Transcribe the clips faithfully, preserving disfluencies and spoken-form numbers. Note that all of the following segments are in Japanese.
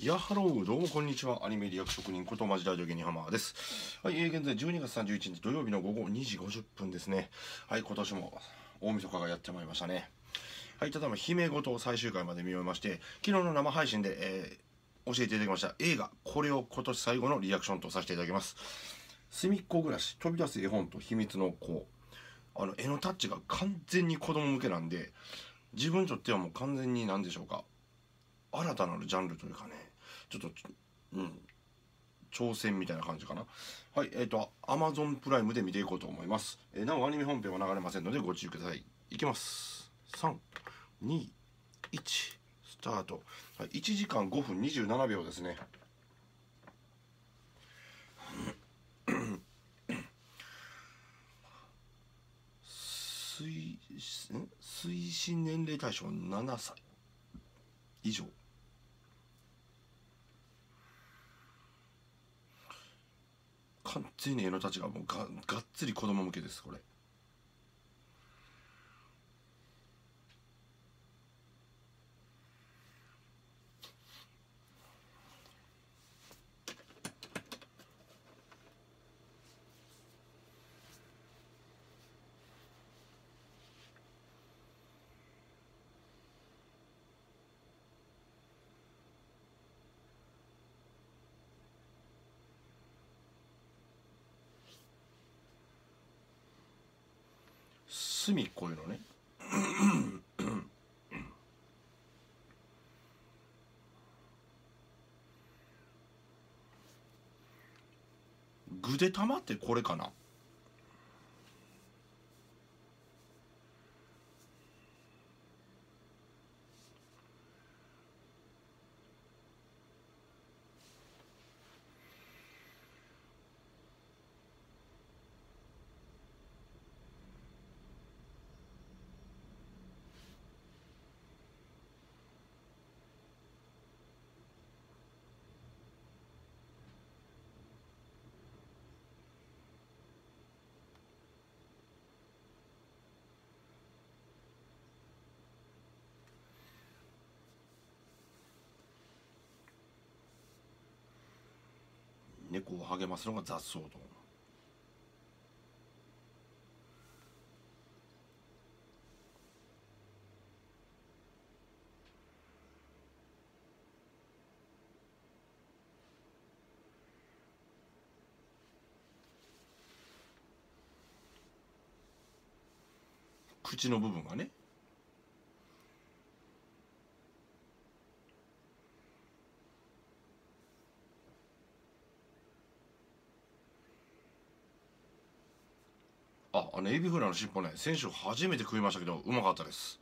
いやハロー、どうもこんにちは。アニメリアク職人ことマジラジオゲニハマーです。はい、えー、現在じゅうにがつさんじゅういちにち土曜日のごごにじごじゅっぷんですね。はい、今年も大晦日がやってまいりましたね。はい、ただいま姫ごとを最終回まで見終えまして、昨日の生配信で、えー、教えていただきました映画、これを今年最後のリアクションとさせていただきます。すみっこ暮らし、飛び出す絵本と秘密の子、あの絵のタッチが完全に子供向けなんで、自分にとってはもう完全に何でしょうか、新たなるジャンルというかね、ちょっと、うん、挑戦みたいな感じかな。はい、えっと、Amazon プライムで見ていこうと思います。えー、なお、アニメ本編は流れませんのでご注意ください。いきます。さん、に、いち、スタート。はい、いちじかんごふんにじゅうななびょうですね。推、推進年齢対象ななさい以上。完全に絵のたちがもう が, がっつり子供向けです、これ。すみっこいうのね。ぐでたまってこれかな。猫を励ますのが雑草と。口の部分がね。あ、あのエビフライの尻尾ね、先週初めて食いましたけど、うまかったです。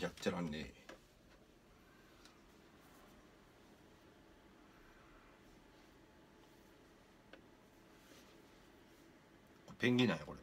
やってらんねえ。ペンギンなんやこれ。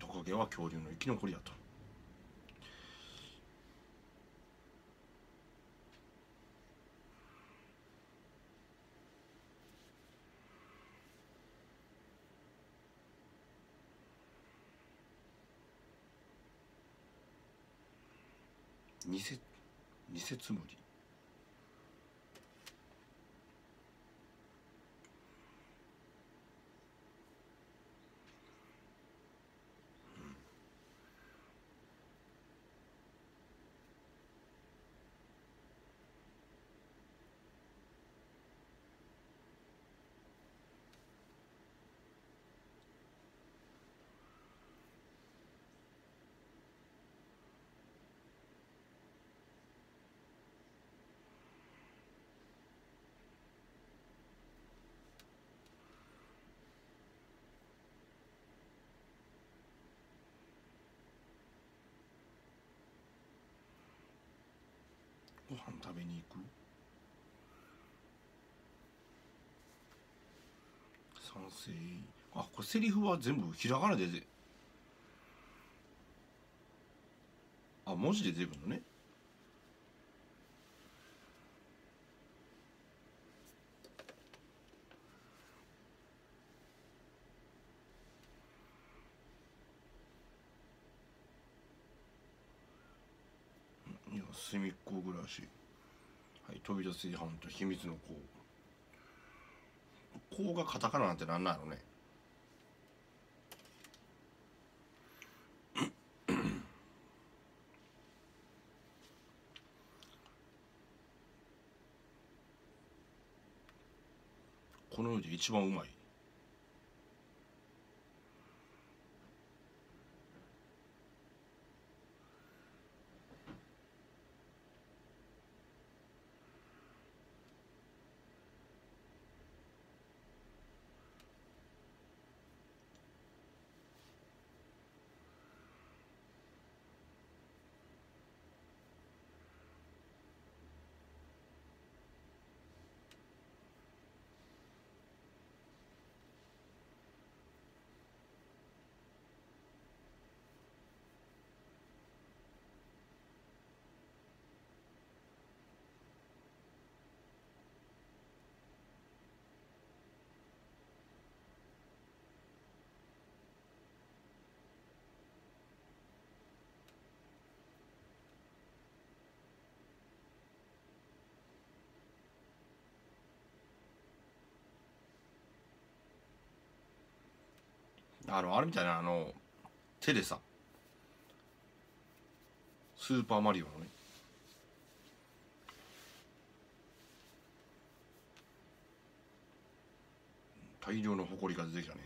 トカゲは恐竜の生き残りやと。ニセ、ニセつむり。べに行く。賛成。あ、これセリフは全部ひらがなで、あ、文字で出てくるのね。隅っこ暮らし、はい、飛び出す違反と秘密の項。項がカタカナなんてなんなのね。この世で一番うまい。あの、あれみたいな、あの、手でさ、スーパーマリオのね、大量のホコリが出てきたね。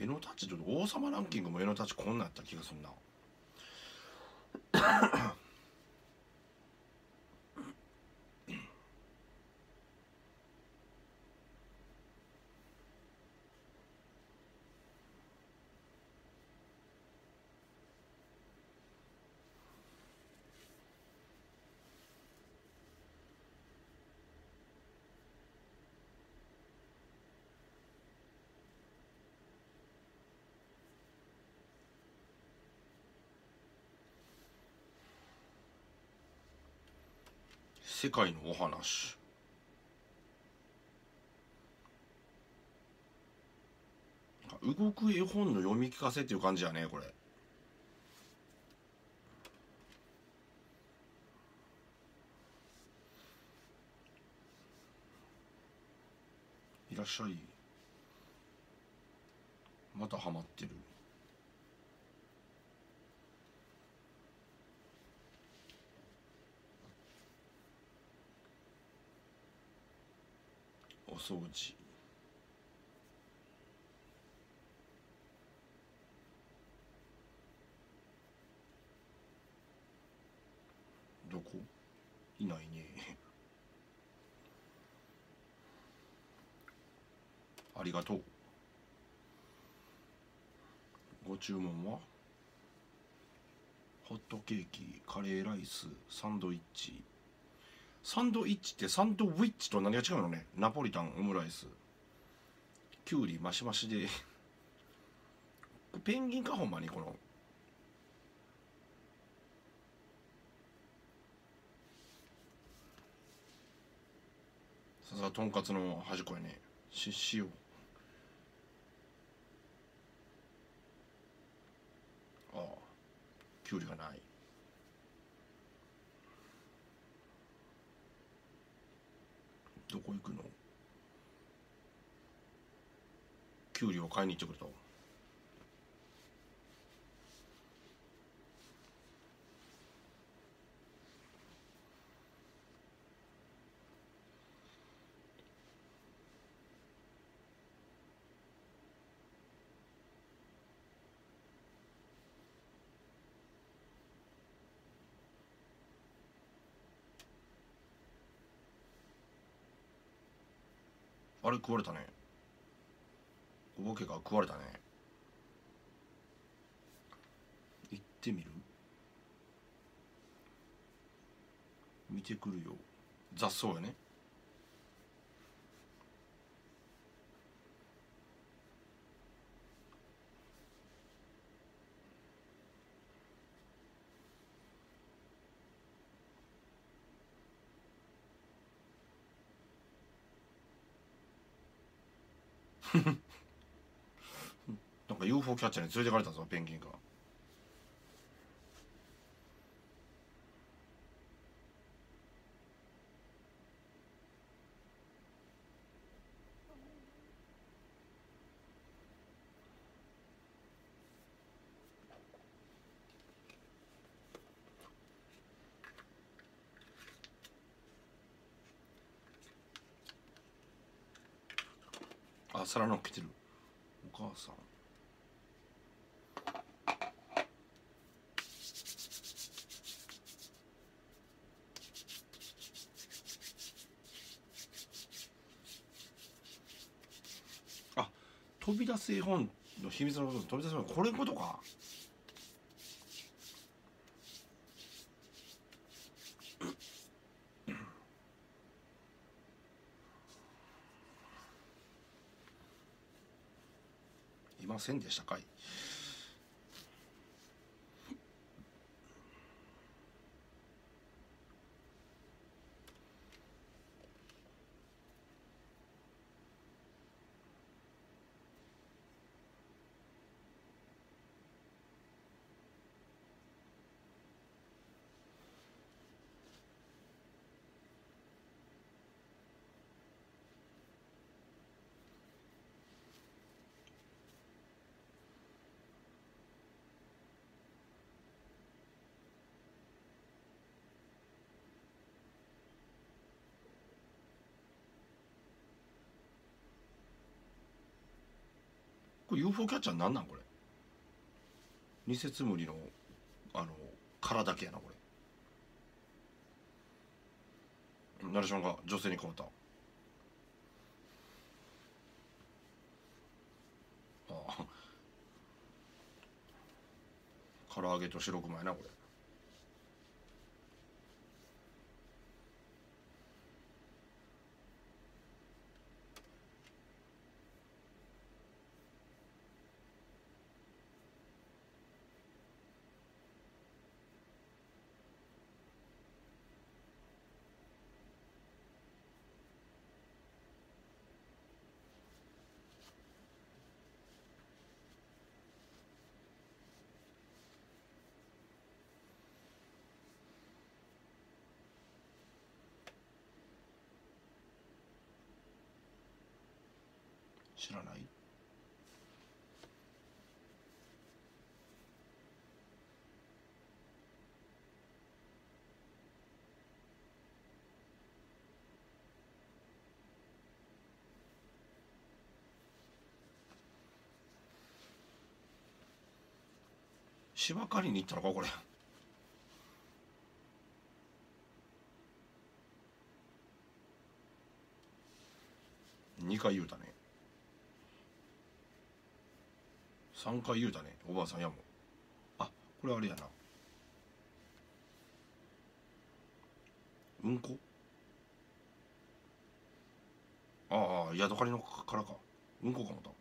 エノタッチと王様ランキングもエノタッチこんなんやった気がするな。世界のお話。動く絵本の読み聞かせっていう感じやね、これ。いらっしゃい。またハマってる。お掃除。どこ？いないね。ありがとう。ご注文は？ホットケーキ、カレーライス、サンドイッチ。サンドイッチってサンドウィッチと何が違うのね。ナポリタン、オムライス、キュウリマシマシでペンギンかほんまに。このささとんかつの端っこやね。ししよう。ああ、キュウリがない。どこ行くの？キュウリを買いに行ってくれた。あれ食われたね。お化けが食われたね。行ってみる？見てくるよ。雑草やね。なんか ユーフォー キャッチャーに連れてかれたぞ、ペンギンが。あ、皿のっけてる。お母さん。あ、飛び出す絵本の秘密のこと、飛び出す絵本、これことか。せんでしたかい。これ ユーフォー キャッチャーなんなんこれ。ニセツムリのあの殻だけやなこれ。ナレーションが女性に変わった。ああ、唐揚げと白熊やなこれ。知らない？芝刈りに行ったのかこれ。にかい言うたね。さんかい言うたね、おばあさんやもん。あ、これあれやな、うんこ。ああ、ヤドカリの殻か。うんこかもだ。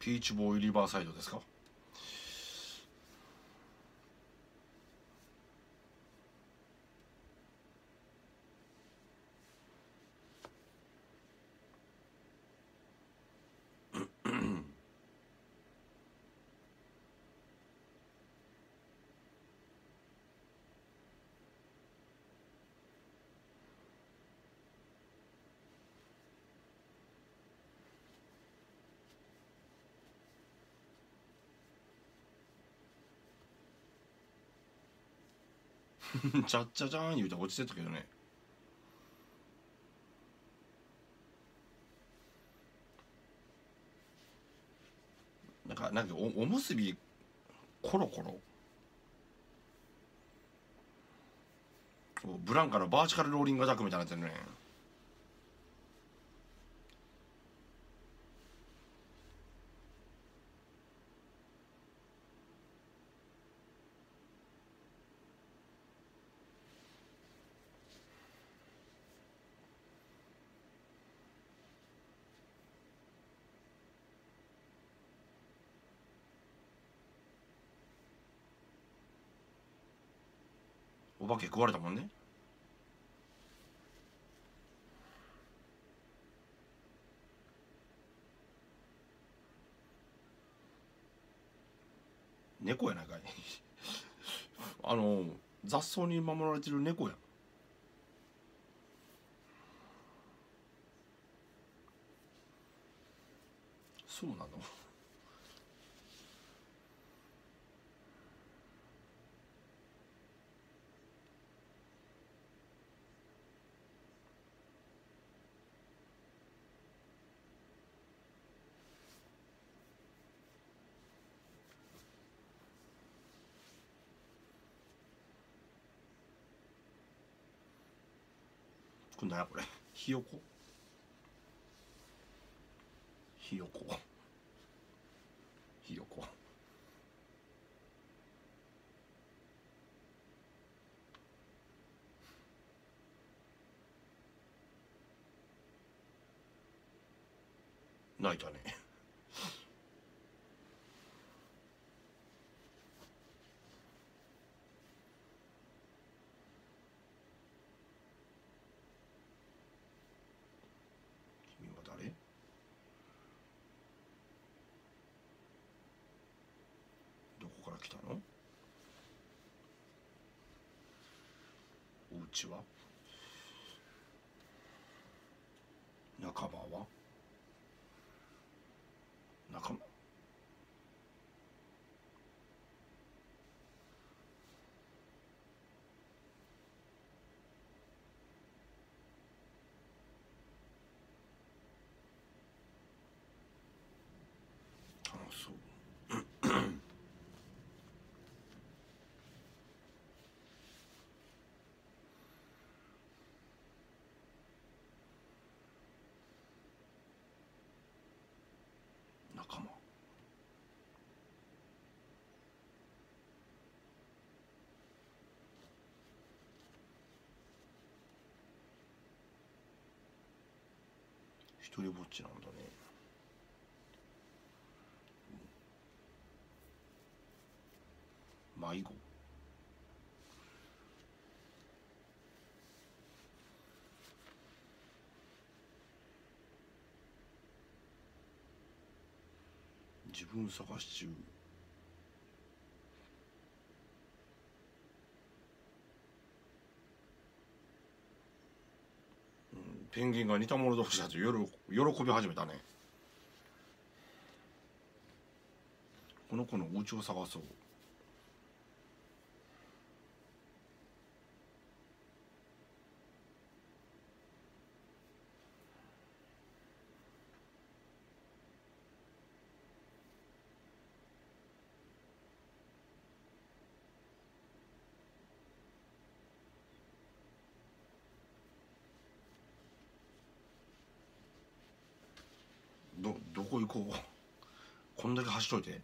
ピーチボーイリバーサイドですか。ちゃっちゃじゃん言うて落ちてたけどね。なんかなんか お, おむすびコロコロ、そうブランカのバーチカルローリングアタックみたいなやつね。お化け食われたもんね。猫やないかいあの雑草に守られてる猫や。そうなのなんやこれ、ひよこひよこひよこ泣いたね来たの？お家は？仲間は？仲間？楽しそう。一人ぼっちなんだね。迷子。自分探し中。ペンギンが似た者同士だと喜び始めたね。この子のお家を探そう。ど, どこ行こう。こんだけ走っといて。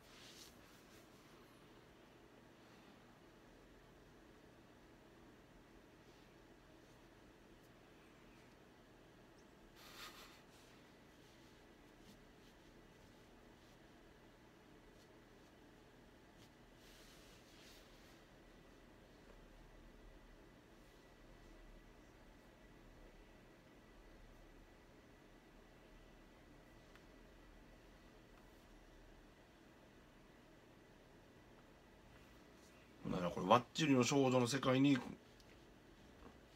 これワッチリの少女の世界に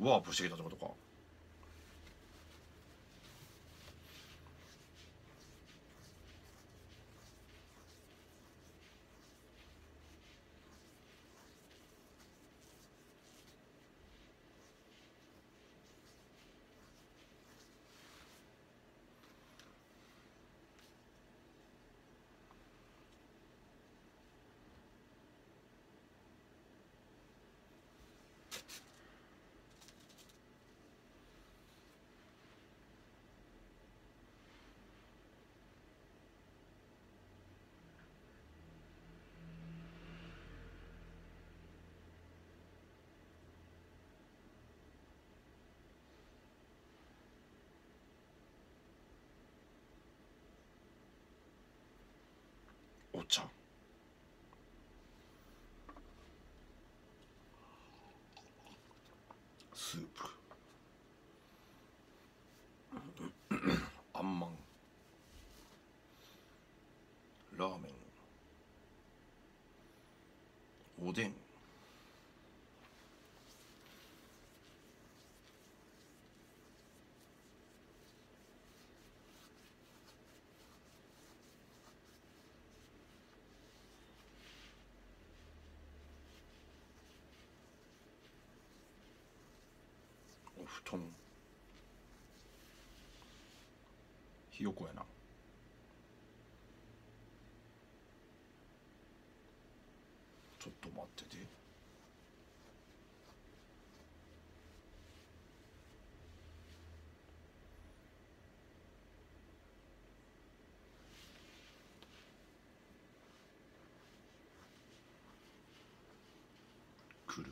ワープしてきたってことか。 오천. 스프. 안망. 라멘. 오뎅. 통ひよこやな。ちょっと待ってて。来る？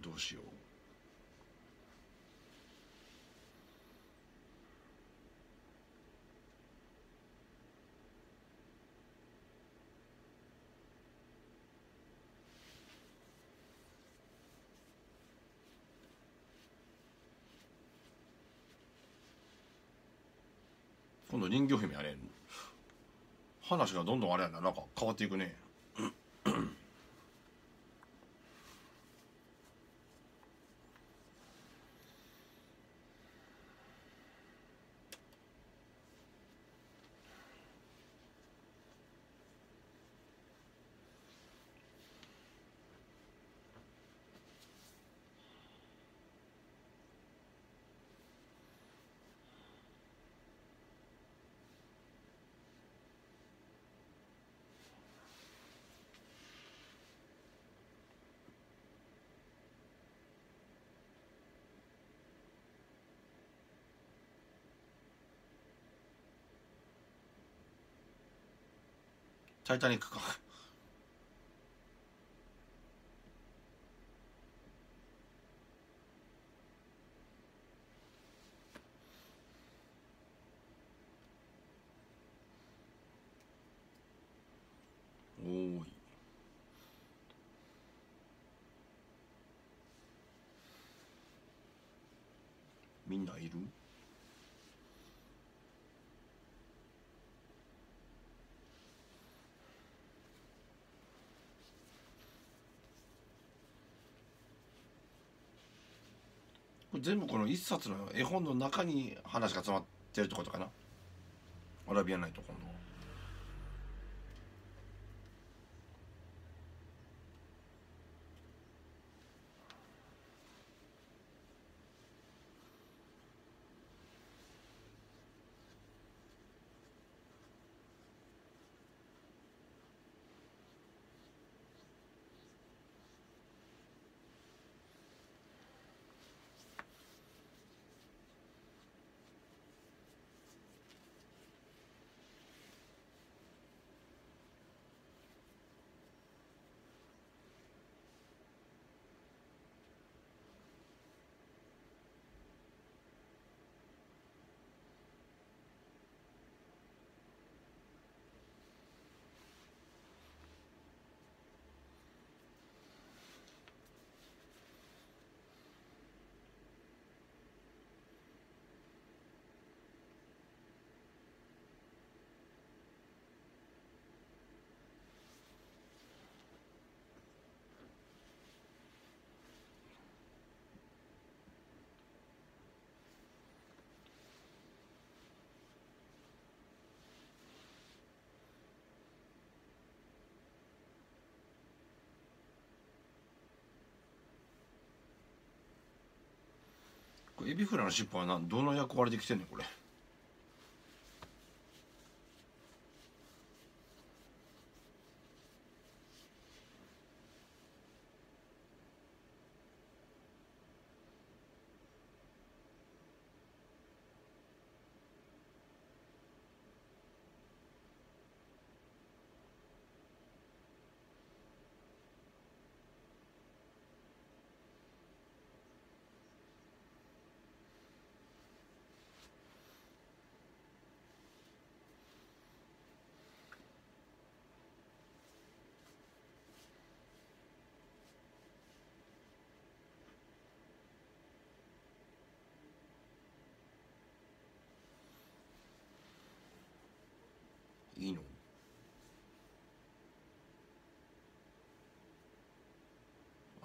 どうしよう。今度人魚姫あれ話がどんどんあれやな、なんか変わっていくね。タイタニックか。おーい。みんないる？全部この一冊の絵本の中に話が詰まってるってことかな。アラビアンナイト今度。エビフラの尻尾はどの役割できてんねんこれ。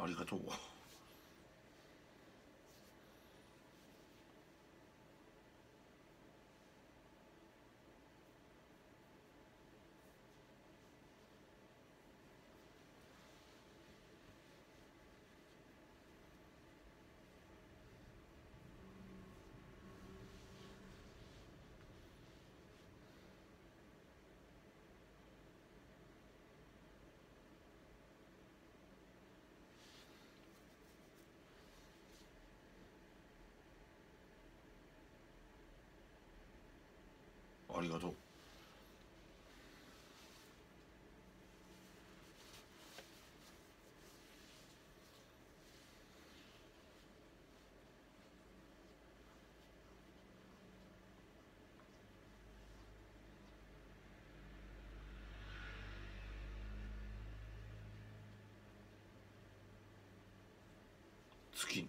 りがとう。ありがとう。月に。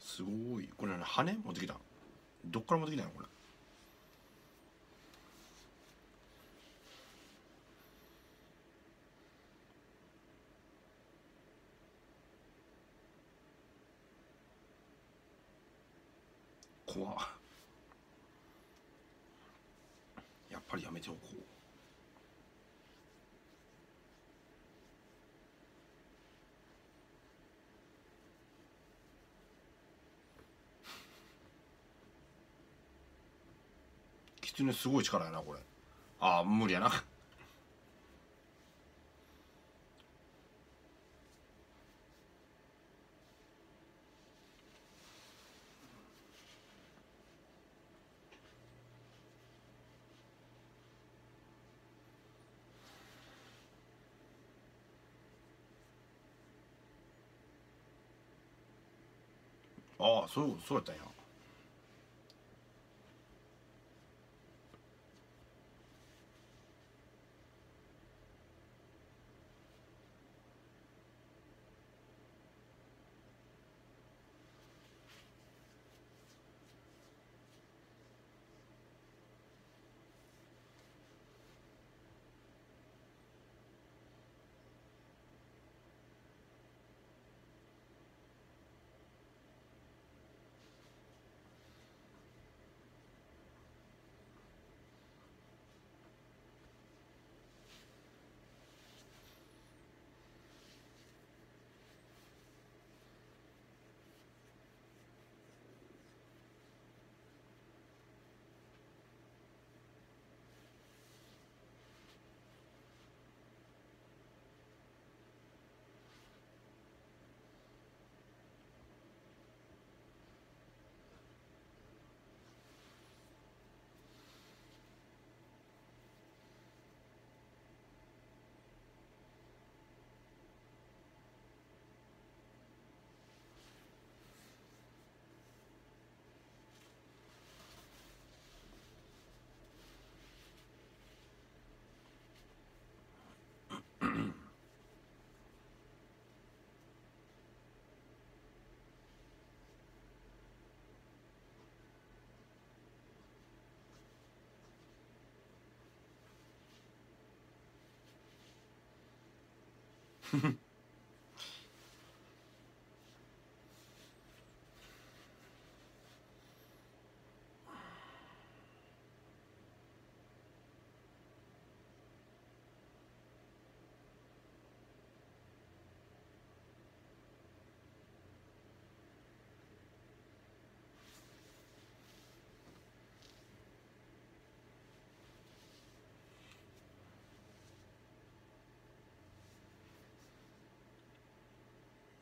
すごい。これね、羽持ってきたの？どっから持ってきたのこれ。怖っ。やっぱりやめておこう。狐すごい力やなこれ。ああ無理やな。ああそうそうやったんや。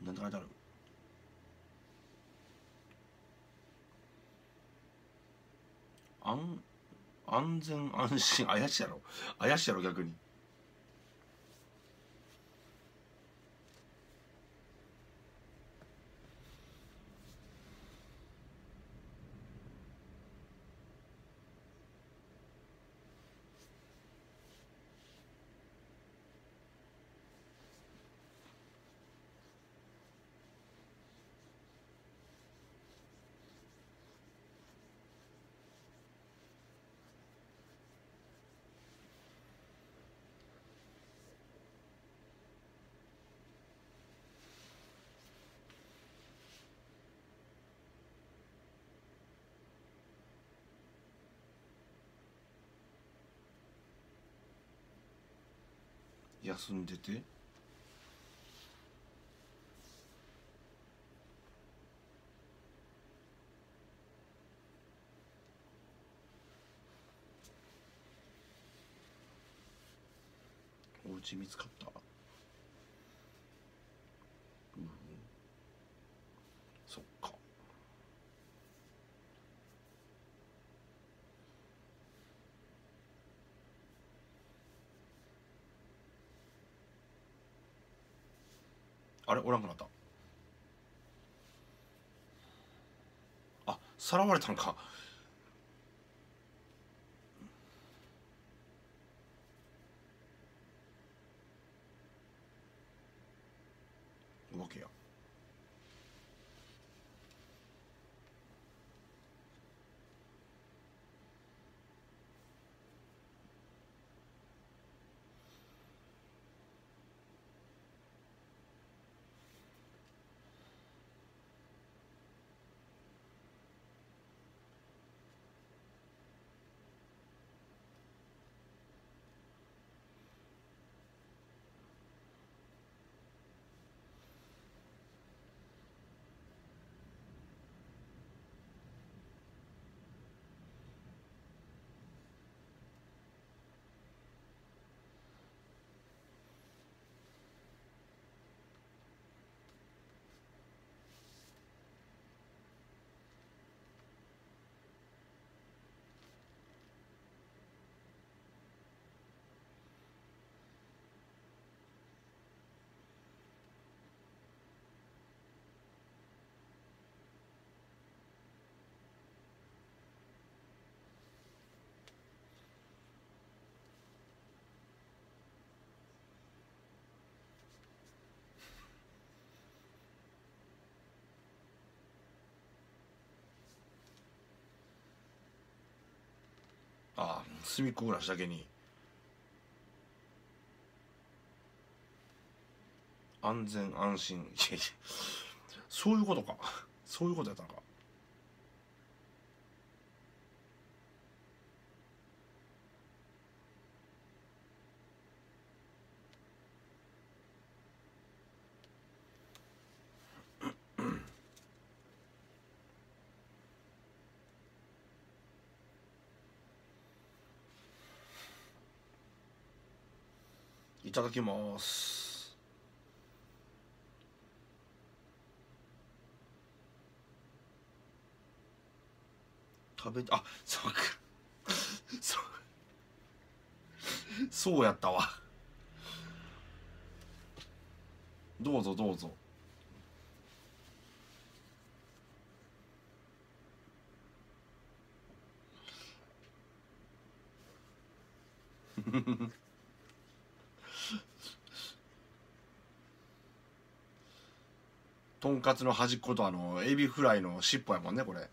なんて書いてある？あん安全安心、怪しいやろ怪しいやろ逆に。休んでて。お家見つかった。うん、そっか。あれ、おらんくなった。あ、さらわれたのか。動けや。ああ、隅っこ暮らしだけに安全安心。いやいや、そういうことか、そういうことやったのか。いただきます。食べて、あ、そうか。そう。そうやったわ。どうぞどうぞ。フフフ。とんかつの端っことあのエビフライの尻尾やもんね、これ。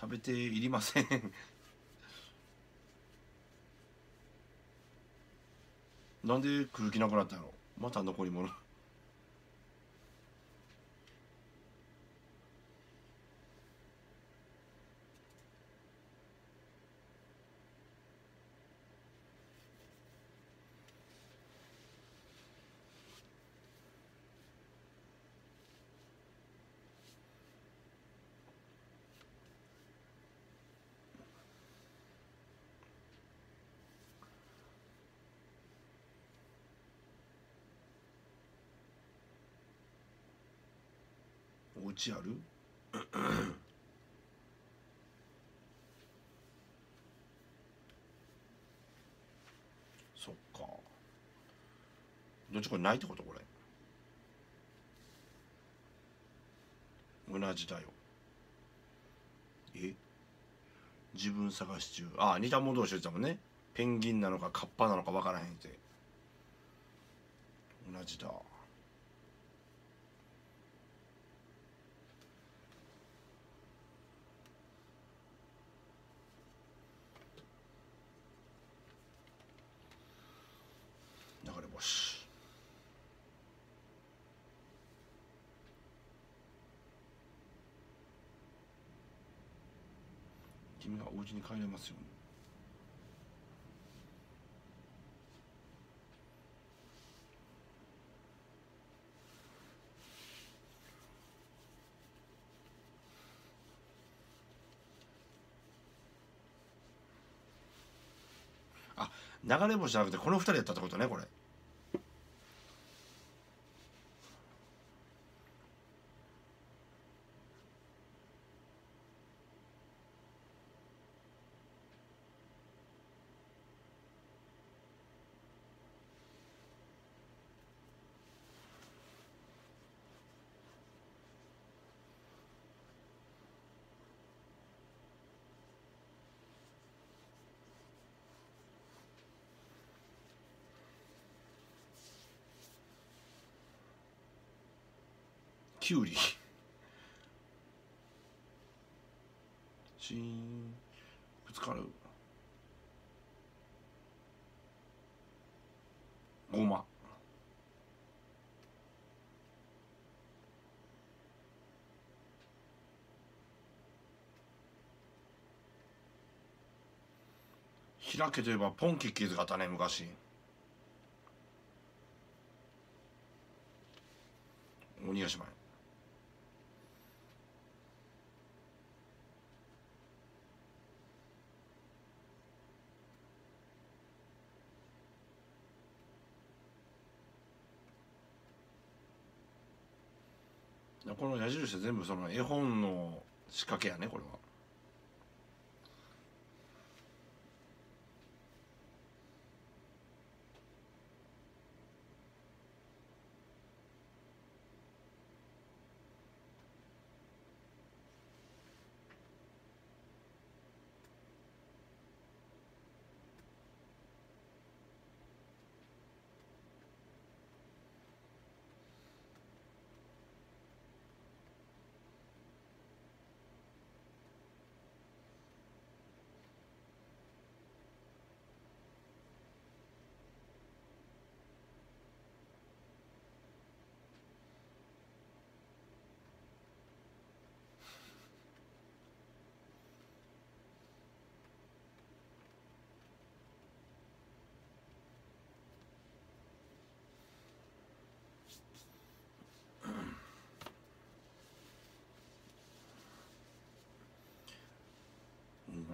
食べていりません。なんで食う気なくなったの？また残り物。お家ある？そっか。どっちこれないってこと？これ同じだよ。え、自分探し中。ああ、似たもの同士言ってたもんね。ペンギンなのかカッパなのか分からへんって。同じだ。君はお家に帰れますように。流れ星じゃなくてこのふたりだったってことね、これ。キュウリシーンぶつかるゴマ開けといえばポンキッキーズがあったね昔。鬼ヶ島この矢印は全部その絵本の仕掛けやねこれは。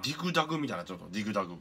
ディグダグみたいなちょっとディグダグ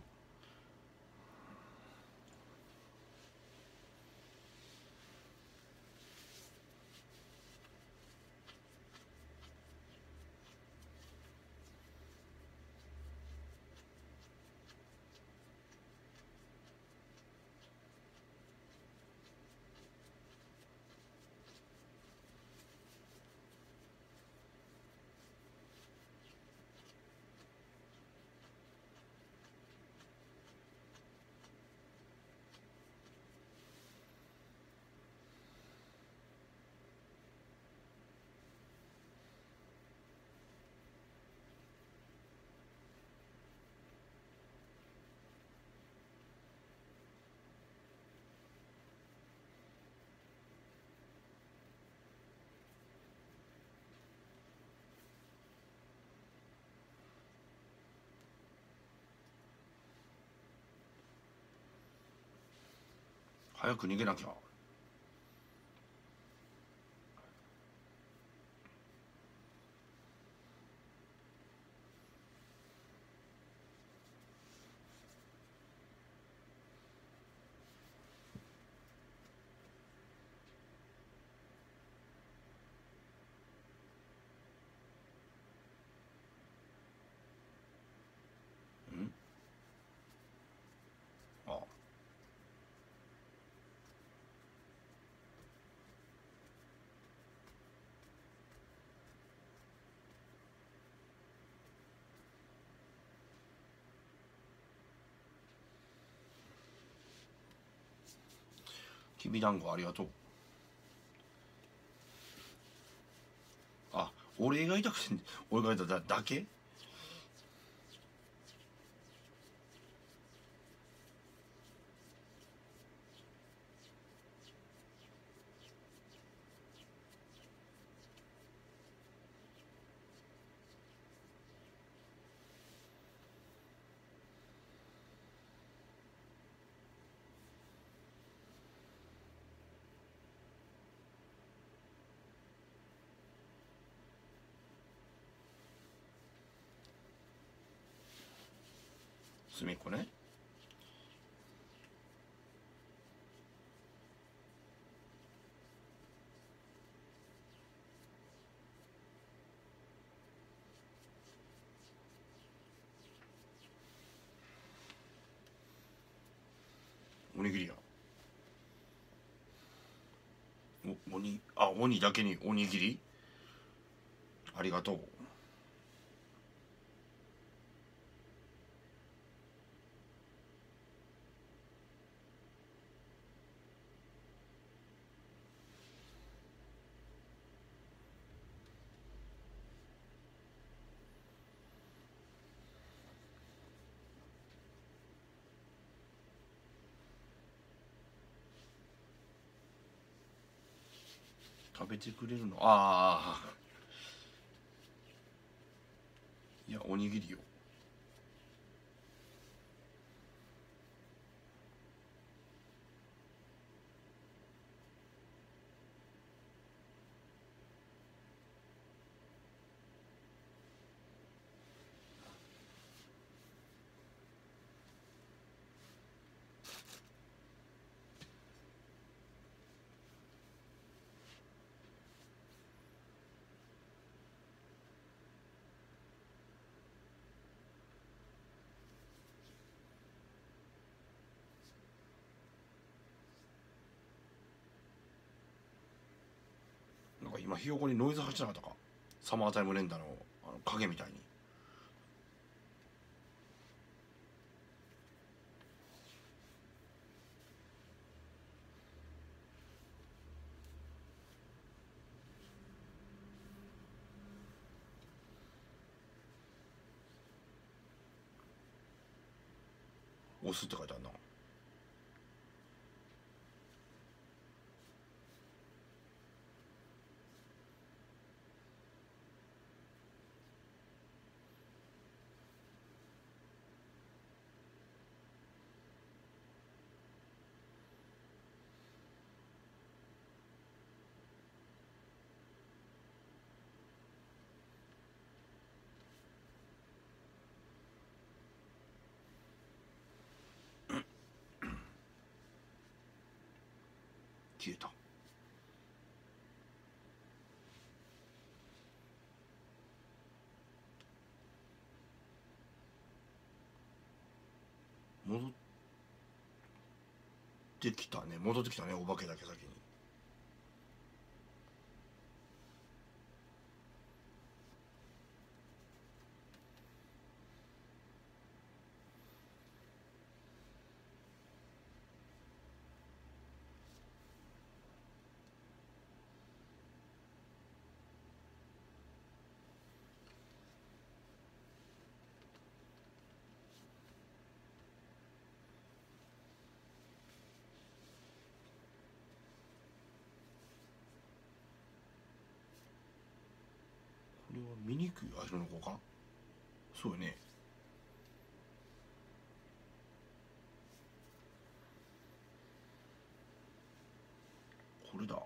早く逃げなきゃ。きびだんごありがとう。あ、俺が痛くて俺が痛いだだけ隅っこね。おにぎりや。お、おに、あ、おにだけにおにぎり。ありがとう。食べてくれるの？ああ。いや、おにぎりよ。今ひよこにノイズ入ってなかったか、サマータイム連打のあの影みたいに。押すって書いてあるな。消えた。戻ってきたね、戻ってきたね、お化けだけ先に。見にくい味の子か、そうよね。これだ。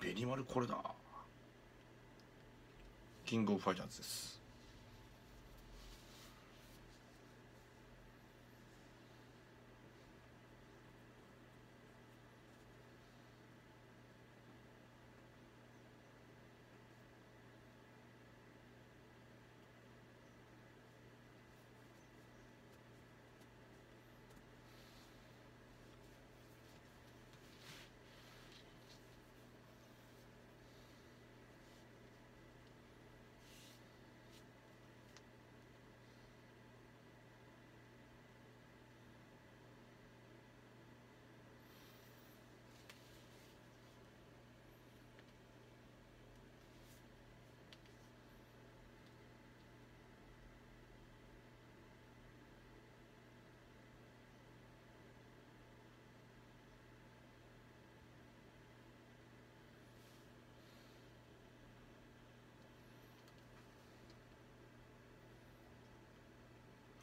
ベニマルこれだ。キングオブファイターズです。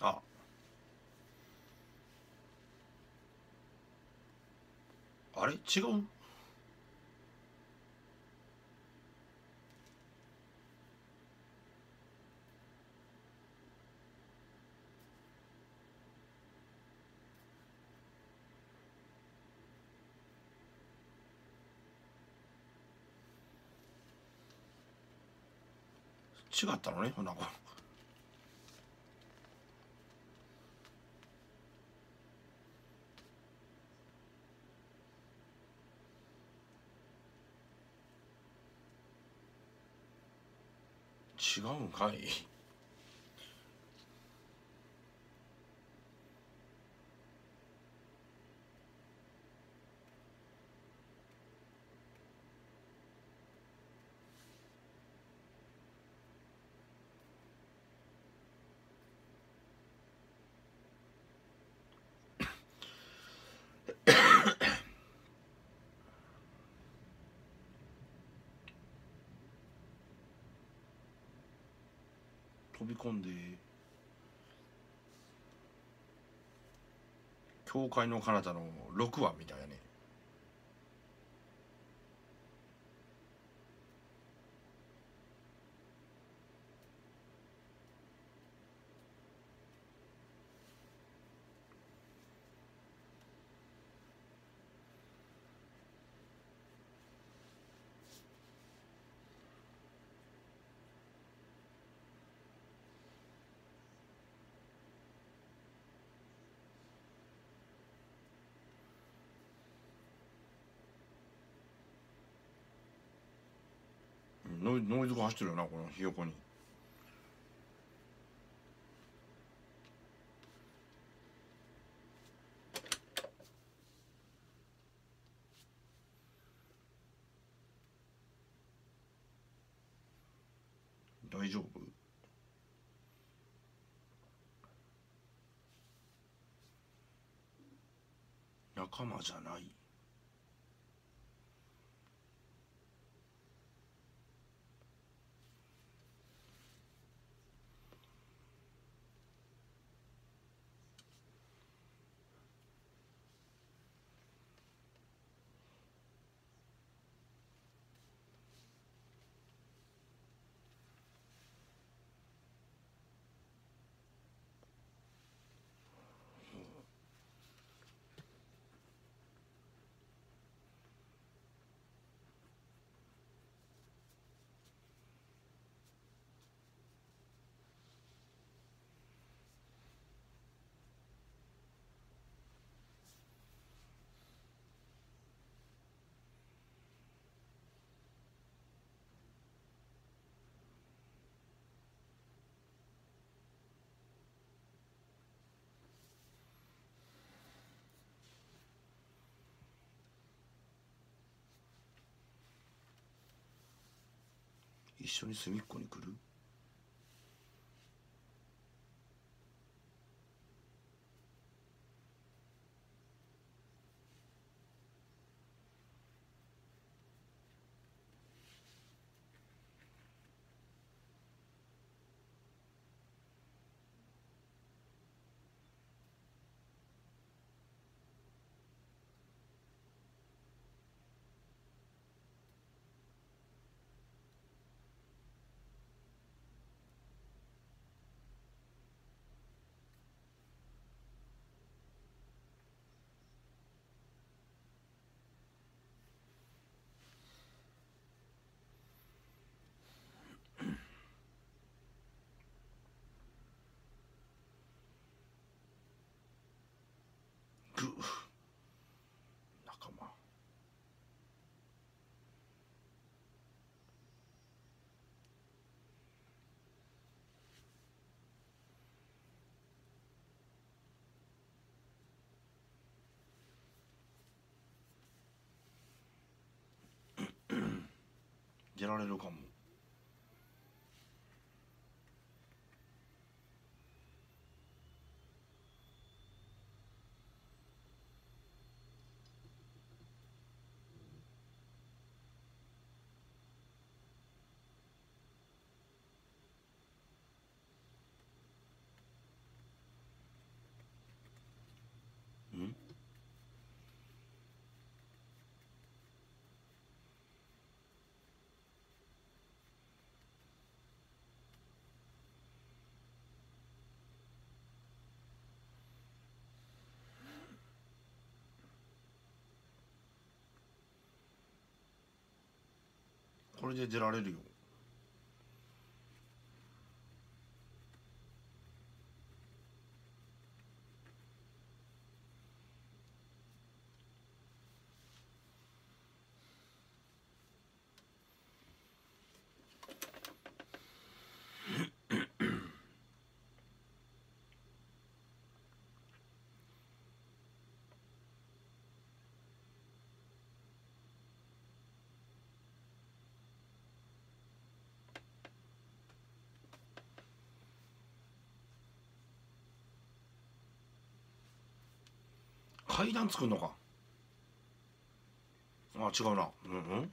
あ、あれ違う。違ったのね、ほんなら。違うんかい。飛び込んで教会の彼方のろくわみたいなね。ノイ、ノイズが走ってるよな、このひよこに。大丈夫？仲間じゃない。一緒に隅っこに来る？仲間。出られるかも。これで出られるよ。階段作るのか。あ、違うな。うんうん。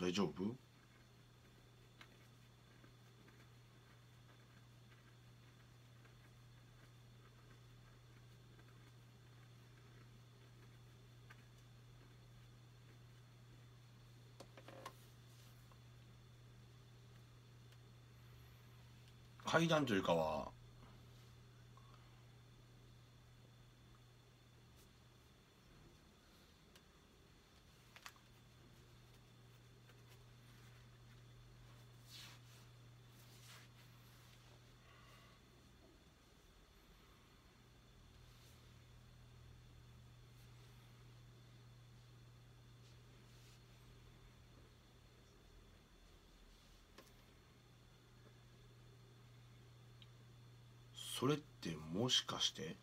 大丈夫？階段というかはそれってもしかして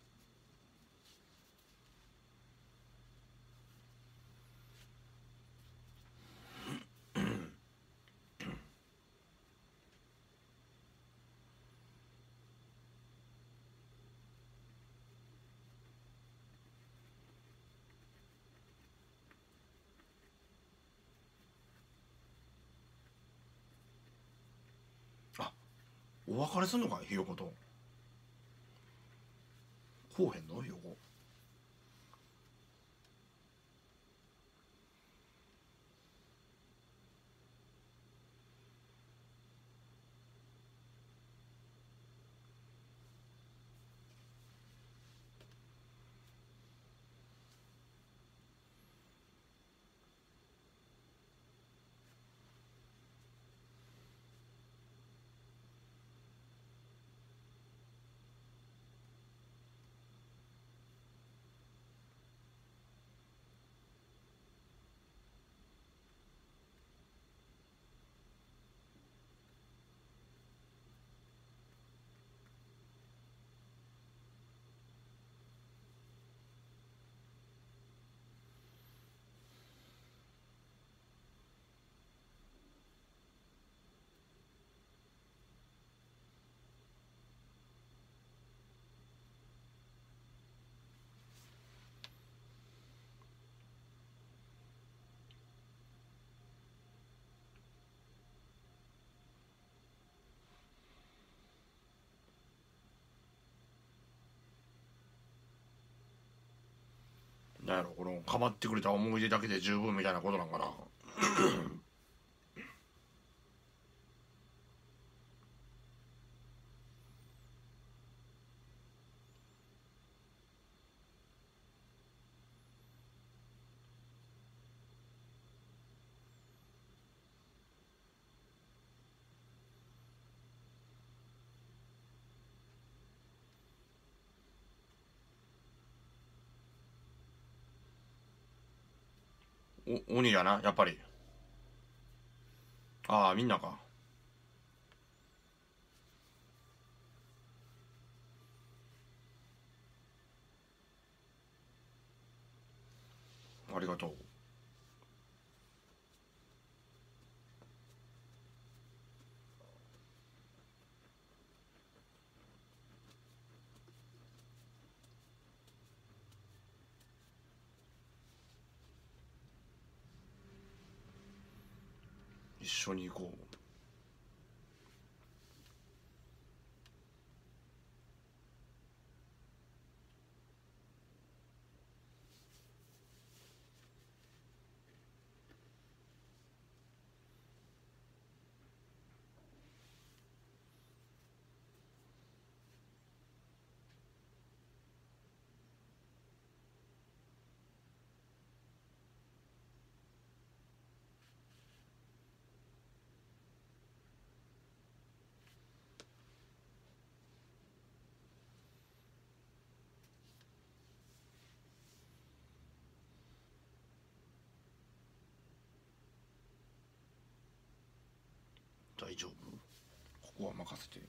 あ、お別れするのかひよこと。こうへんのよこ。なんやろこのかばってくれた思い出だけで十分みたいなことなんかな。お鬼やなやっぱり。ああみんなか。ありがとう。一緒に行こう。大丈夫？ここは任せて。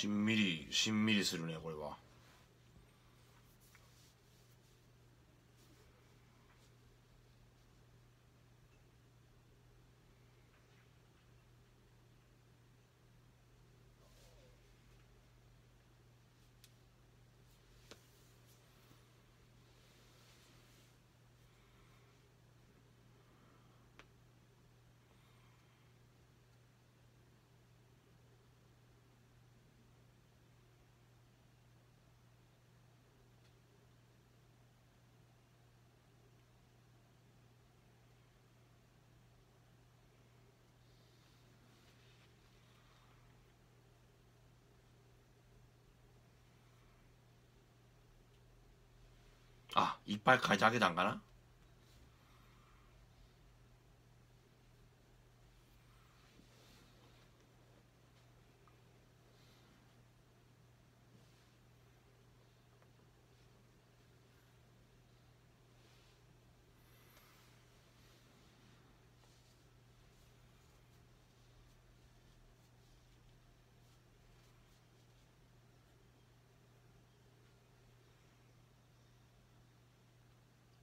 しんみりしんみりするねこれは。あ、いっぱい書いてあげたんかな。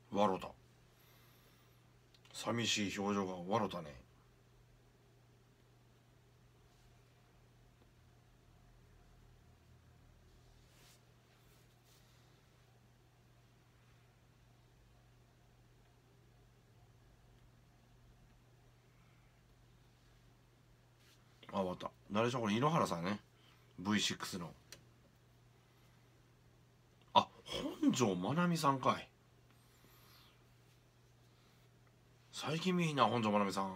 わろた、寂しい表情がわろたね。あ、終わった。誰でしょうこれ。井ノ原さんね、 ブイシックス の。あ、本上まなみさんかい。最近見えひんな本上まなみさん。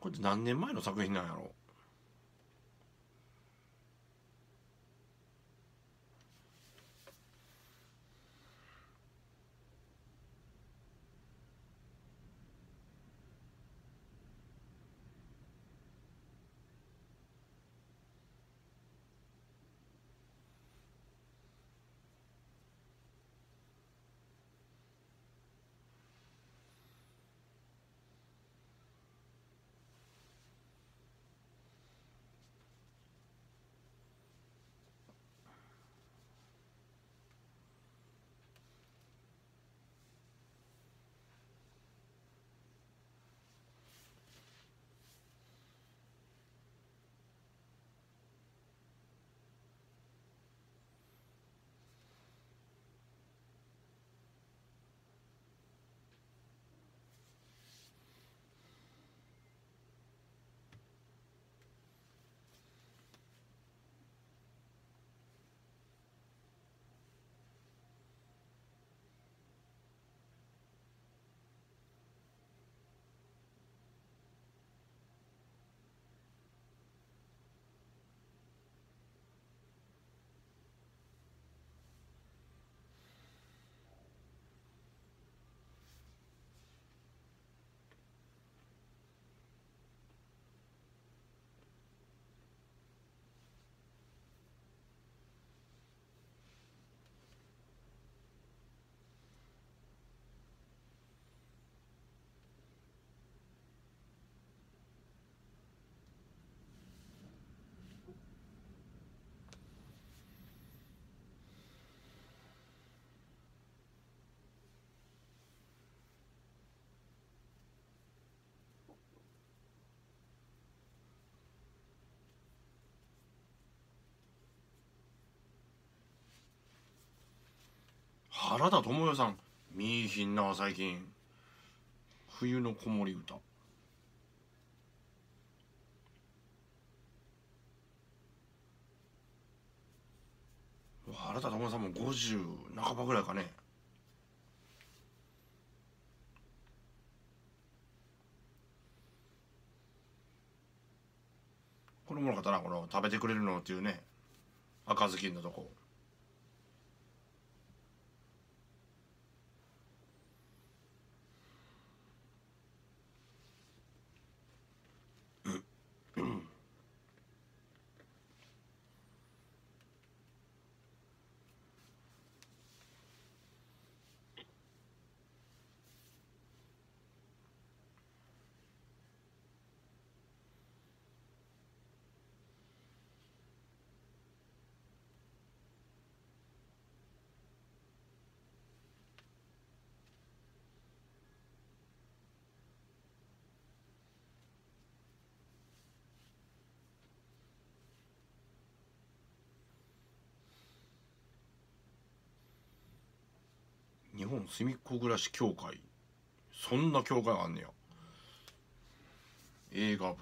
これって何年前の作品なんやろ。原田知世さん見えひんな最近。冬の子守歌。原田知世さんもごじゅうなかばぐらいかね。これもよかったな、この食べてくれるのっていうね、赤ずきんのとこ。日本すみっこ暮らし協会、そんな協会があんねや。映画部、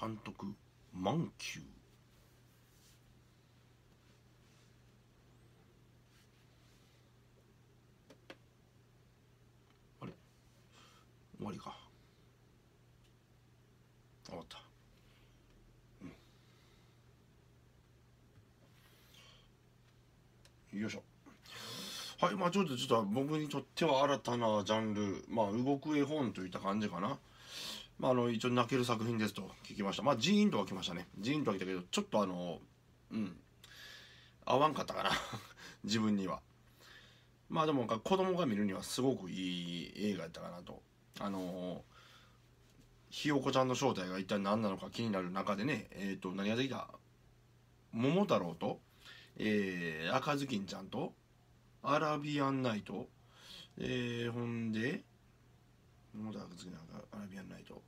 監督満球、あれ終わりか、終わった、うん、よいしょ。はい、まあちょっとちょっと僕にとっては新たなジャンル、まあ動く絵本といった感じかな。まあ、あの一応泣ける作品ですと聞きました。まあジーンとは来ましたね。ジーンとは来たけど、ちょっとあのうん合わんかったかな自分には。まあでも子供が見るにはすごくいい映画やったかなと。あのひよこちゃんの正体が一体何なのか気になる中でね、えー、と何ができた、桃太郎と、えー、赤ずきんちゃんとアラビアンナイト、えー、ほんでモダーク好きなアラビアンナイト、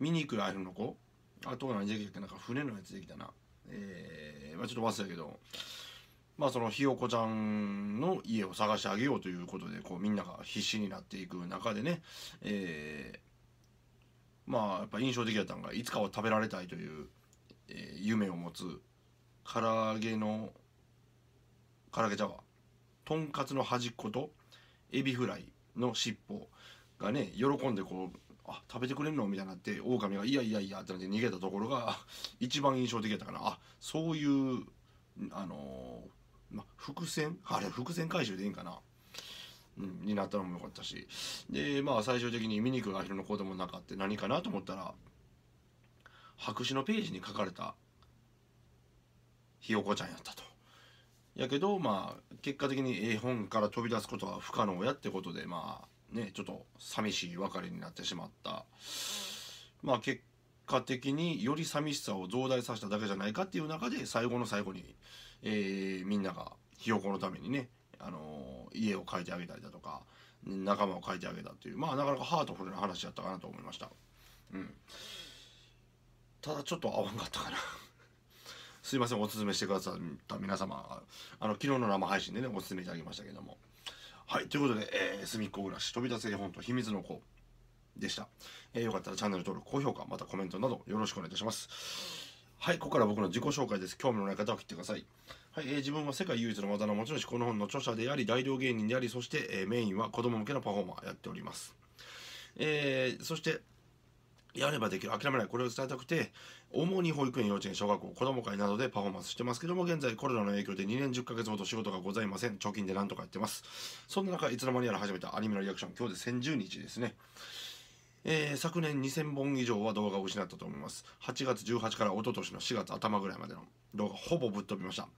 見に行くアイフの子、あとは何できたっけ、なんか船のやつできたな、えー、まあちょっと忘れたけど、まあそのひよこちゃんの家を探してあげようということでこうみんなが必死になっていく中でね、えー、まあやっぱ印象的だったのがいつかは食べられたいという、えー、夢を持つ唐揚げの唐揚げ茶碗、とんかつの端っことエビフライの尻尾がね、喜んでこう「あ、食べてくれんの?」みたいになって、狼が「いやいやいや」ってなって逃げたところが一番印象的だったかな。あ、そういうあのーま、伏線、あれ伏線回収でいいんかな、うん、になったのも良かったし、でまあ最終的に見に行くアヒルの子供の中って何かなと思ったら、白紙のページに書かれたひよこちゃんやったと。やけどまあ結果的に絵本から飛び出すことは不可能やってことで、まあね、ちょっと寂しい別れになってしまった。まあ結果的により寂しさを増大させただけじゃないかっていう中で、最後の最後に、えー、みんながひよこのためにね、あのー、家を描いてあげたりだとか仲間を描いてあげたっていう、まあなかなかハートフルな話だったかなと思いました。うん、ただちょっと合わんかったかなすいません、おすすめしてくださった皆様、あの昨日の生配信でねおすすめいただきましたけども。はい、ということで、えー、すみっこ暮らし飛び出す絵本と秘密の子でした、えー。よかったらチャンネル登録、高評価、またコメントなどよろしくお願いいたします。はい、ここから僕の自己紹介です。興味のない方は切ってください。はい、えー、自分は世界唯一の技の持ち主、この本の著者であり、大道芸人であり、そして、えー、メインは子供向けのパフォーマーやっております。えー、そして、やればできる、諦めない、これを伝えたくて、主に保育園、幼稚園、小学校、子ども会などでパフォーマンスしてますけども、現在コロナの影響でにねんじゅっかげつほど仕事がございません。貯金でなんとかやってます。そんな中、いつの間にやら始めたアニメのリアクション、今日でせんじゅうにちですね。えー、昨年にせんぼん以上は動画を失ったと思います。はちがつじゅうはちにちから一昨年のしがつあたまぐらいまでの動画ほぼぶっ飛びました。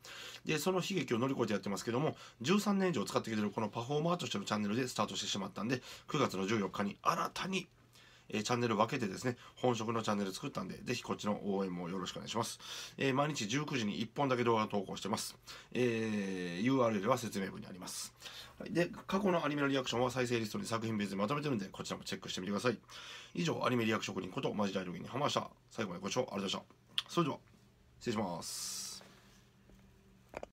でその悲劇を乗り越えてやってますけども、じゅうさんねん以上使ってきてるこのパフォーマーとしてのチャンネルでスタートしてしまったんで、くがつのじゅうよっかに新たにえー、チャンネル分けてですね、本職のチャンネル作ったんで、ぜひこっちの応援もよろしくお願いします。えー、毎日じゅうくじにいっぽんだけ動画投稿してます。えー、ユーアールエル は説明文にあります。はい、で、過去のアニメのリアクションは再生リストに作品別にまとめてるんで、こちらもチェックしてみてください。以上、アニメリアクション職人ことマジ大道芸人浜下。最後までご視聴ありがとうございました。それでは、失礼します。